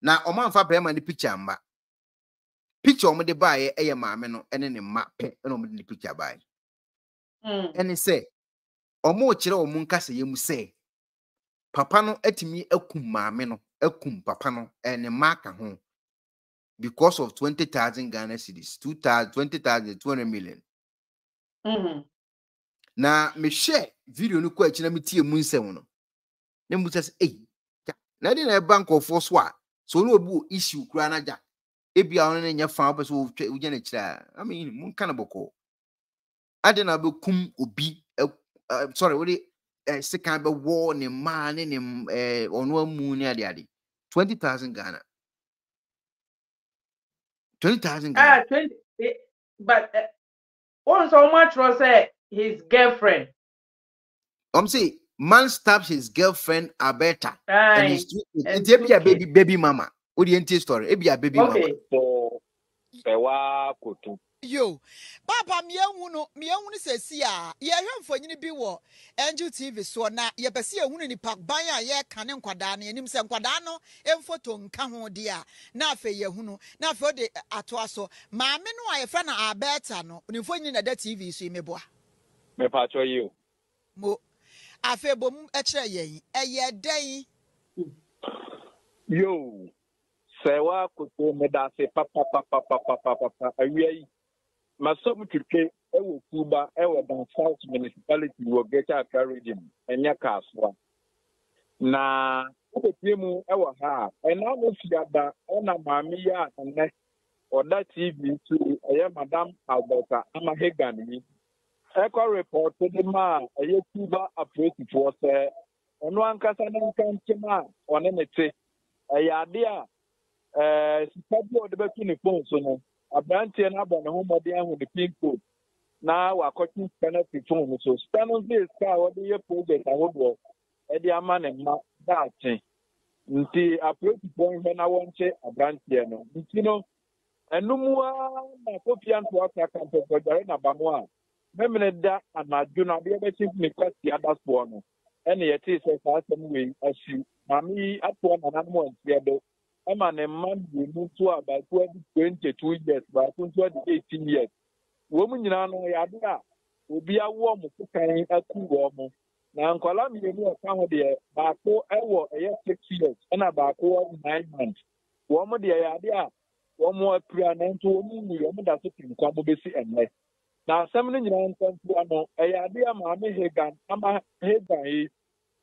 Na oman fa brema ni picture mba. Picture omo de baye eye maame no ene ne ma pe ene omo de picture baye. Ene se omo o kire omo nkase yemu se papa no etimi akum maame no akum papa no ene ma ka ho because of 20,000 Ghana cedis 200 million. Na me share video no kwa kire na mitie mu nsem no. Ne mu se na di na bank of Forswa so no bu issue kura na ja e bia won na nya fa obeso wo je na kira I mean mun kana boko ade na be kum obi sorry we second be war ne man ne onu amu ne ade ade 20,000 Ghana 20,000 Ghana 20 but once how much was his girlfriend I'm say man stabs his girlfriend Alberta and he's a baby mama. What do you think story? It be a baby mama. Yo, Papa, me uno se siya. Ye yon for yini biwo. Angel TV so na ye besi ye uno ni pak banya ye kanem kwadani ye nimse kwadano ye mfoto nkamu dia. Na fe ye uno na fe ode atwaso. Ma amenu wa ye fana Alberta no. Unifo yini na de TV isu imeboa. Me patro you. Mo. Afebom etre ye eye den yo sewa kuto meda se papa ayi masobu kirke ewo kuba ewo dan south municipality wo Greater Accra region enya kaswa na obetiemu ewo ha ena no fiada ona maami ya ne oda TV tu eye madam Alberta amahegani echo report the man a Cuba operative was on one casanan cantima on anything. A idea, support the backing phone, so a branch and up on the home of the end with the pink food. Now our coaching penalty phone, so stand on this car or the project. I would walk at the man and that thing. The operative point when I want a branch, you know, and no more copian to our campaign for Garena Bamoa. Memeneda anadwuna bia beti mekwatia daspo no ene yeti se asem asu mami atwa nanamo antia do ema ne mmadie mutu aba 22 years ba 18 years wo munyina no yade a obi awo mo kukan akuwo mo na nkwala mienu e ka ho de ba ko ewo eye 6 years ena ba ko 9 months wo mo de yade a wo mo apira na nto wo munyu mo da so tinkwa bo besi enle na assembly nyina ntantu ano eyade ama me hegan ama hegan e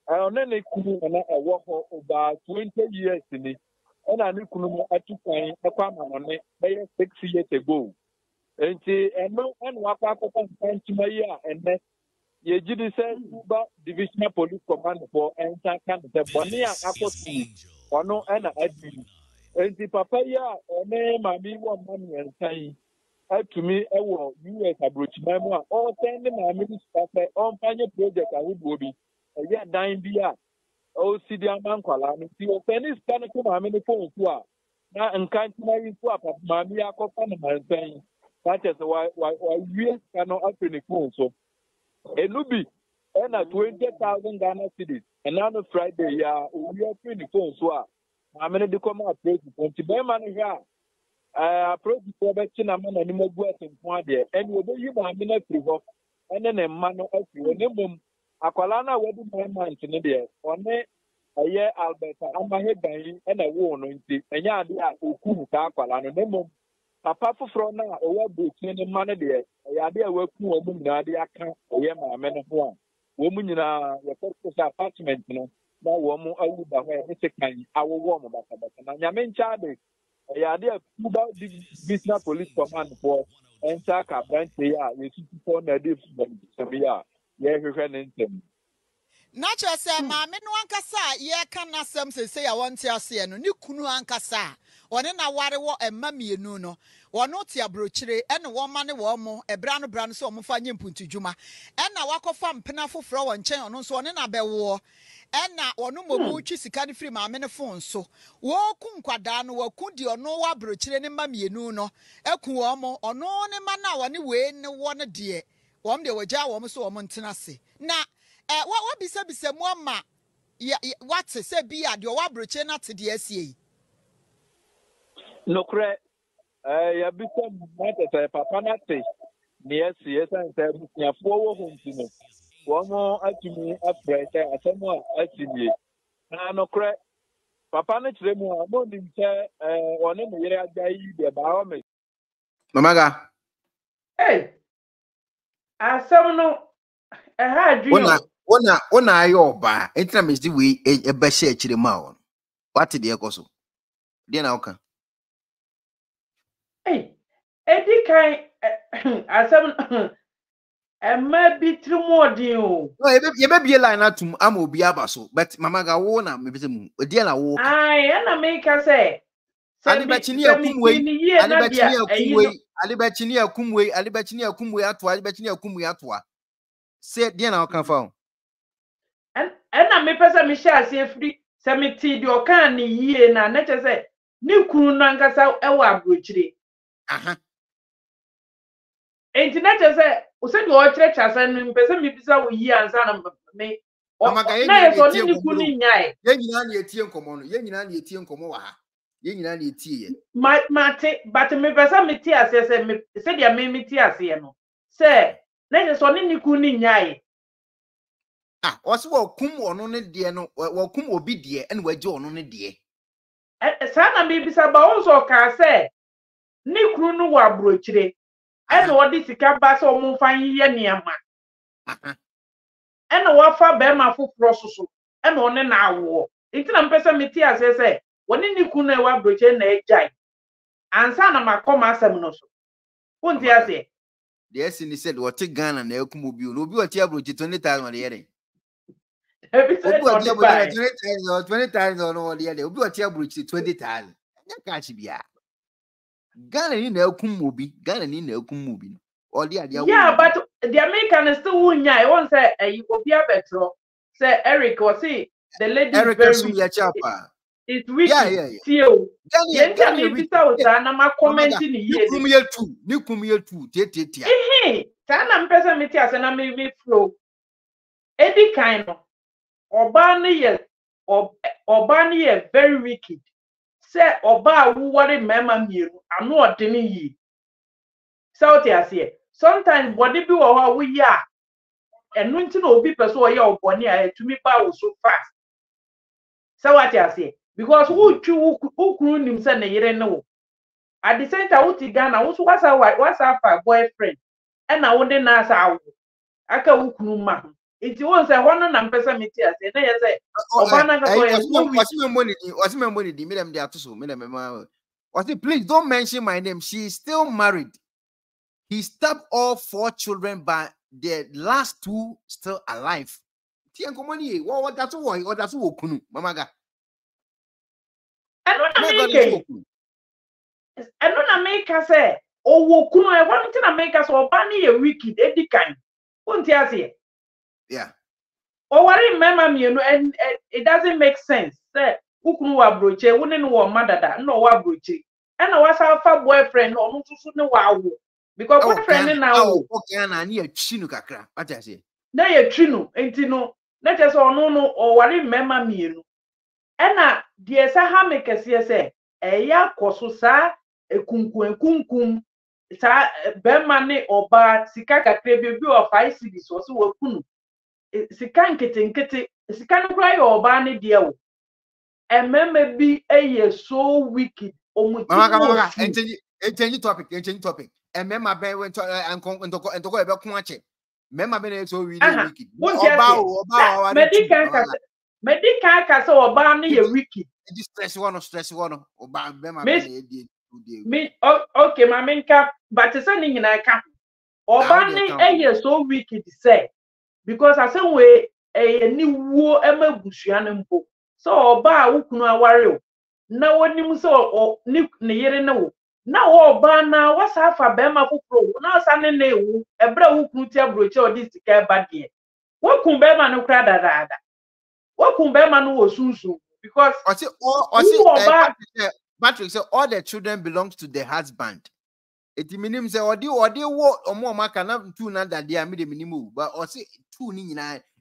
onene kunu na ewo ho oba 20 years ni ona ne kunu mo atukan ekwa manone beye 6 years ago enti eno anwa kwa kwa ntima yi a ene ye gidi se uba divisional police command for enter kan the bonia akosi ono ena adbi enti papa ya one mami wo mami entai to me, I will US approach my mom or send my minister on final project. I would be a year dying beer. Oh, see the man calling. See, oh, send this kind of my many phones to her. Now, and can't marry to her, but my mia copan and saying that is why US cannot open the phone. So it will be and at 20,000 Ghana cities. And on a Friday, yeah, we are opening the phone to her. I'm going to come out to the man. Approach the question among animal work in one day, and whether you are military work and then a man of you, and then a colana wedding my mind in India, or a year Alberta, and my head and a wound, and yard who couldn't talk colana, no more. Papa for now, or what boots in the money there, a idea work for women, Nadia can't, or Yama, men of one. Women in our apartment, no woman, I would have a kind, our woman, and I mean, Charlie. Yeah, they are Cuba Business Police Command for enter branch here. We see people na dey from Serbia. Yeah, we can enter. Natural say, ma me no ankasa. Yeah, can na some say I want to say no. Ni kunu ankasa. One na ware wo emma mienu no. One no ti abrochire. E no one mane wo mo. E brano so mo fa nyimpuntu juma. E na wakofa mpena foforo wo nchen ono so one na be wo. Ena wonu mobu twi sika ne firi maame ne phone so wo ku nkwada no wa ku di ono wa brochire ne mamienu no eku wo mo ono ne mana wa ne we ne wo ne de wo m de wo gya wo m so wo m ntena se na wo bisa mu ama what say be at your wabroche not to the SCA. No credit, I become not a papa natte near CS and their four homes. One more at me after someone at me. No credit, papa natte more morning, one in the area the Bahamic. Mamaga, hey, I saw no. Ona ayo ba entra mesdi we e ba share chire ma won wati de ekoso de na oka eh edi kai asem ma bi trimu odin o no ye be bi line atum am obi abaso but mama ga wo na me bi mu odi na wo ai na me ka say alibachini akumwe atwa say dear now can found and I may pass a Michelle say free cemetery or can ye and I nature say new kunangas out our butchery. Ain't nature say, who said your church as an person me bizarre ye and son of me. Oh, my God, you're pulling yay. Yan ye tea and common, yan ye tea and comoa. Yan ye tea. My take, but me pass me tears, said your mammy tears, you know. Sir. Nene soni ni kuni nyai. Ah, wasu wakumu onone die no, wakumu obi die, eni wejo onone die. Sana mbibisa baonzo kase, ni krunu wabrochire. Eni wadi sikabasa omufanyi ye niyama. Eni wafa bema fuprosusu. Eni one na awo. Itina mpesa mitia sese, wani ni kune wabrochire na ejai. Ansana makoma asa minoso. Kunti ya se. Yes, and he said, what take Ghana and Elkumubu? No, you are terrible to 20,000 on the area. Every 20,000 on the area. You are terrible to 20,000. Can't be a Ghana in Elkumubi, Ghana in Elkumubi. All the idea, yeah, but the American is still one. I won't say you will be a better. Say Eric or see the lady Eric is a chopper. It's wicked. Sometimes body be or we are, and nothing will be persuaded or bonny to me power so fast. So what I say. Because who croon himself, you don't know. At the center, who Tigana, what's our boyfriend? And I wouldn't ask how I can who croon, ma'am. It was a 100% meteor. And I said, oh, what's my money? Please don't mention my name. She's still married. He stabbed all four children, but the last two still alive. Tiankomani, what that's why, or that's who Kunu, Mamaga. I don't make us say, oh, Kuno, I want to make us all bunny a wicked, any kind. Won't you see? Yeah. Oh, I remember me, and it doesn't make sense. Who could abroach a wouldn't want mother that no abroach. And I was our boyfriend or not to soon a wow. Because boyfriend now, okay, and I need a chinukakra. What I say? No, a chinu, ain't you know? Let us all know, or I remember me. Ena dear Sahame Cassia say, Eya Kosusa, a kunkum, sa Bermane or Ba, Sikaka Crabby of Ice Cities or so Kunu. Sikan kitten kitty, Sikan cry or Barney dear. And member be a year so wicked. Oh, Mamma, and change topic. And member bear went to and talk about Kumache. Member been so wicked. What's your bow? Medical castle or barney a wicked. Stress one, or bam, me, okay, my main cap, but it's something in a cap. Or barney a year so wicked, say, because I some way a new war ever bushian book. So, bar who can worry. No one knew so or near no. Now, all barn now was half a bema who pro, now Sunday, a bro who could tell brooch or this to care bad here. What could bema no crowd rather? What could be man who susu? Because Patrick said all the children belongs to the husband. It minimum say or do or more can have two that they are made a minimum, but or say two in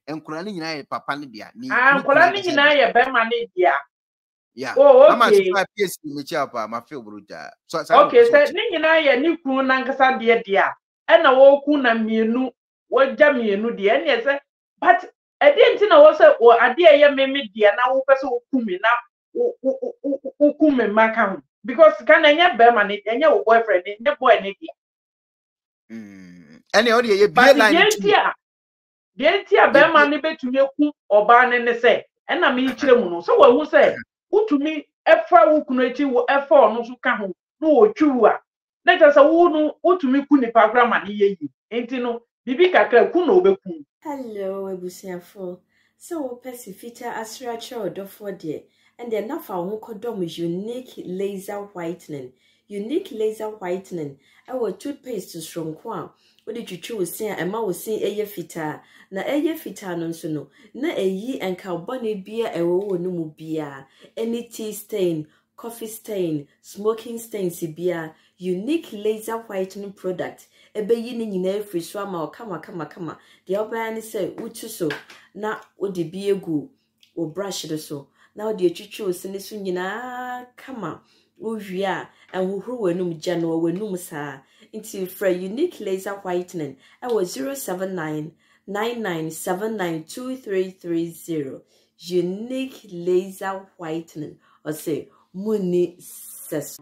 and Kurani Naya Papa Nidia. I'm Kurani Naya Bemani Dia. Yeah, oh, okay. Okay, said Ningina, new Kunankasan dear dear, and a woke Kuna Munu, what Jammy and Nudi, and yes, but I didn't know also, or a dear young mammy dear, now Peso Kumina, Ukume Macam, because can I have Bermanit and your boyfriend in the boy Nidia? Any audio, you buy like dear, dear Bermani bet to milk or barn and say, and I mean Chimuno, so I will say. Who to me, F4 will F4 no so can no chua. Let us a woman who to me kuni program and ye ain't no Bibi Kaka Kuno Beku. Hello, Ebusiafo. So Pesifita Asracha or Dofo dear, and then not for Wokodom is unique laser whitening. Unique laser whitening. Our toothpaste is from Kwa. What did you choose? Say, and ma will see a fita. Na a fita non so no. Na a ye and carbonate beer a wo no mu beer. Any tea stain, coffee stain, smoking stain, si beer. Unique laser whitening product. A beginning in every swammer or kama. The upper hand is say, Utuso. Na o de beer goo or brush it or so. Now the chucho sinisun yina kama. Uvia and who were num general were numsa into for unique laser whitening. I was 079-9979-2330. Unique laser whitening or say money says.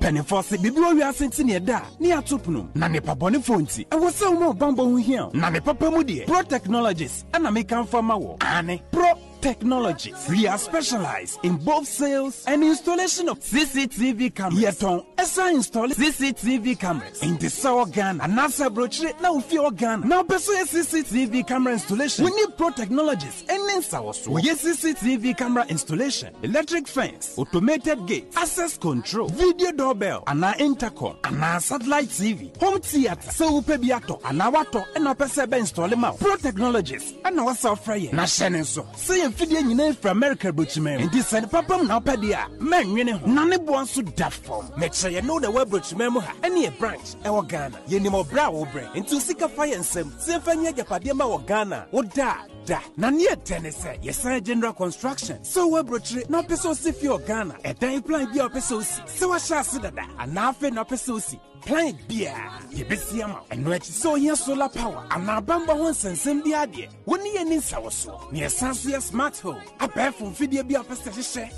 Penifossi Biblio Sentinia da near Tupnum Nani Paponi Fonti and was so more bamboo here. Nani Papa Mudi Pro Technologies and I make come for my work. Anne Pro Technologies. We are specialized in both sales and installation of CCTV cameras. Yet on ESA install CCTV cameras in the Sour Ghana and NASA brochure now fear Ghana. Now pursue CCTV camera installation. We need Pro Technologies and Ninsawasu. We have CCTV camera installation, electric fence, automated gate, access control, video doorbell, and our intercom, and our satellite TV, home theater, so pebiato, and our water, and our persebe install them out. Pro Technologies and our software. Nashenenso. See Fidian you name for America Butchman and this and Papa Napadia. Man, you know, none wants to that form. Make sure you know the web Butchman any branch, our Ghana. You need more brow brain into Sika Fire and Sam, Symphony Yapadema or Ghana. What da da Nania Tennessee, yes, I general construction. So web Butchman, no Pesosi for Ghana, a day plan be a Pesosi. So I shall see that, and now for no Pesosi. Plant beer, you be see amount, and which so here solar power, and our bamba once and send the idea. When you need our so near Sansuya smart home, a pair from video be a pastor,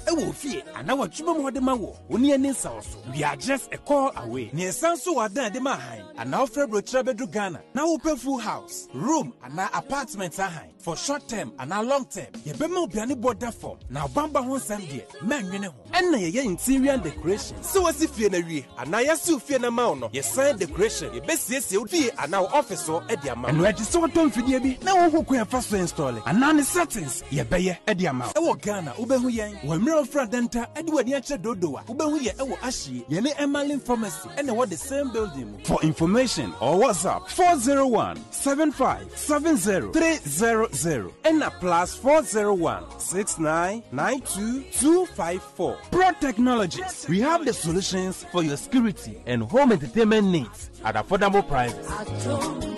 a wolf here, and our chum or the maw. When you need our so, we are just a call away near Sansu or the Mahan, and our favorite Trebedu Ghana. Now open full house, room, and our apartments are high for short term and our long term. You be more be any border form. Now bamba once and dear, man, you know, and now you're interior decoration. So as if you're in a way, and I assume you're in a mouth. Your sign decoration, your best yes, you'll be an our officer at the amount. And where you saw Tom Fidiabi, now who can first install it. And none is settings, your bayer at the amount. Our Ghana, Ubehuyan, one mirror fratenta, Edward Yacha Dodoa, Ubehuya, our Ashi, Yene Emmalin Pharmacy, and what the same building. For information or WhatsApp 401-7570-300 and a plus 401-6992-254. Pro Technologies, we have the solutions for your security and home entertainment needs at affordable prices.